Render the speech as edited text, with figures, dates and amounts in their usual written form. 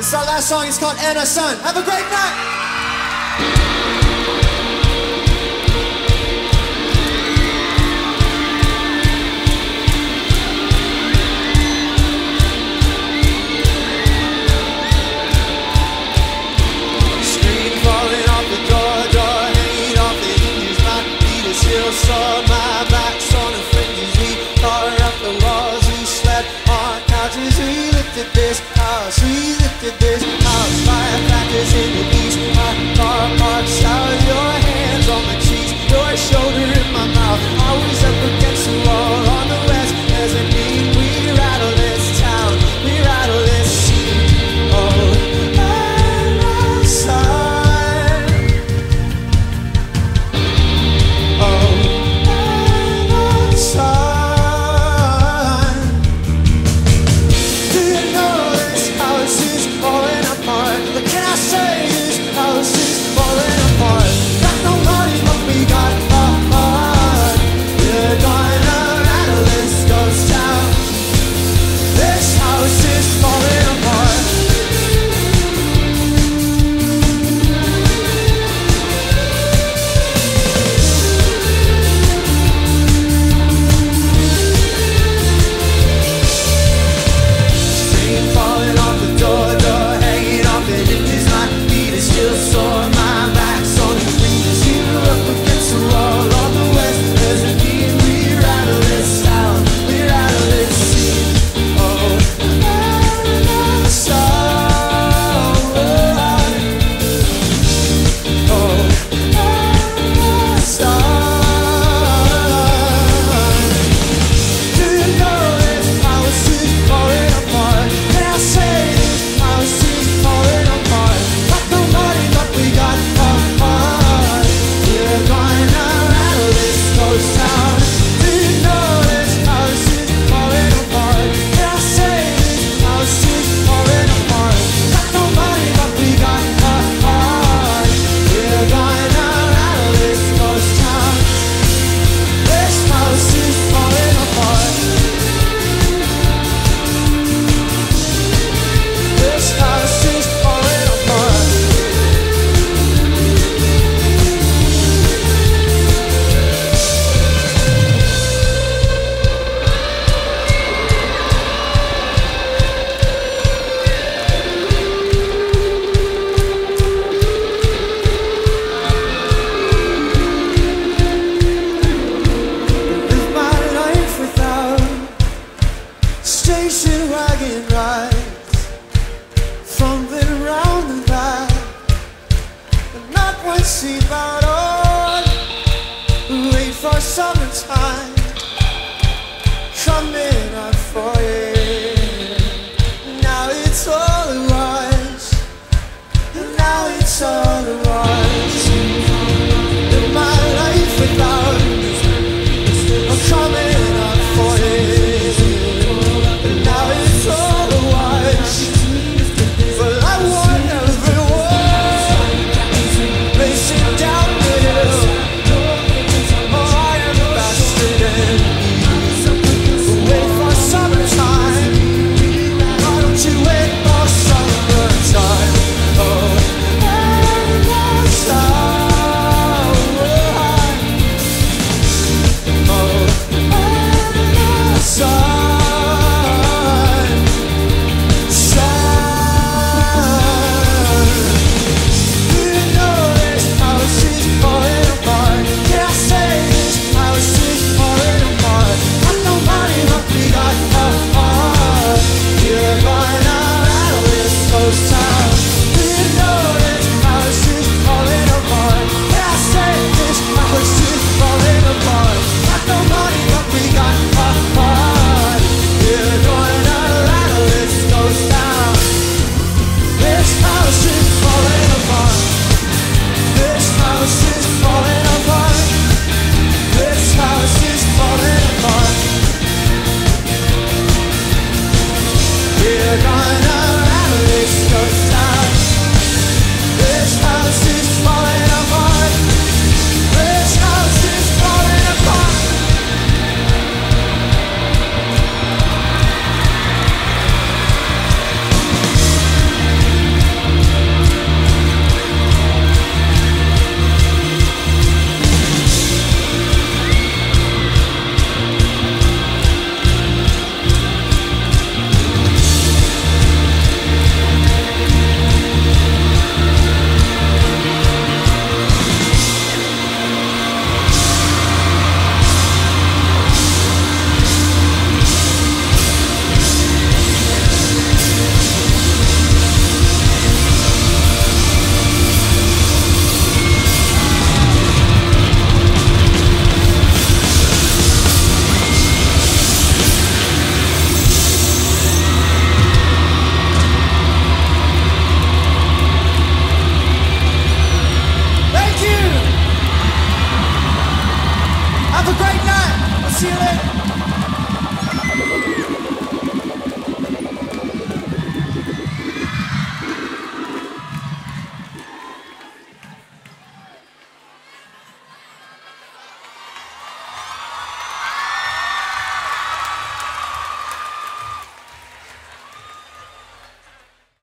This last song is called Anna Sun. Have a great night! Station wagon rides, fumbling around the back, but not one seatbelt on. Wait for summertime coming.